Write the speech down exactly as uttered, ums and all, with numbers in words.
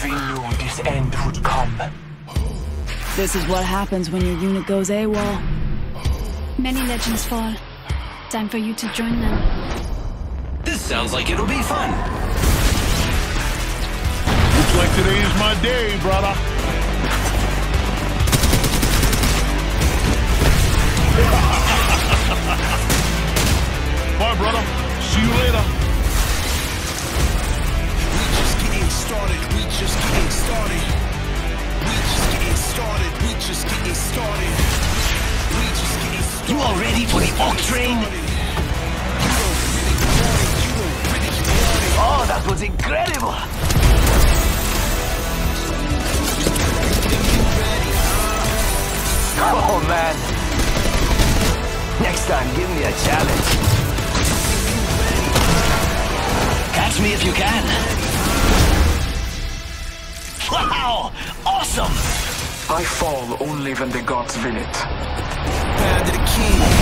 We knew this end would come. This is what happens when your unit goes AWOL. Many legends fall. Time for you to join them. This sounds like it'll be fun. Looks like today is my day, brother. Bye, brother. See you later. We just getting started. We just getting started. We just getting started. We just getting started. We just getting started. You all ready for the Octane? Oh, that was incredible. Oh man. Next time, give me a challenge. Catch me if you can. Wow! Awesome! I fall only when the gods will it. Hand to the king.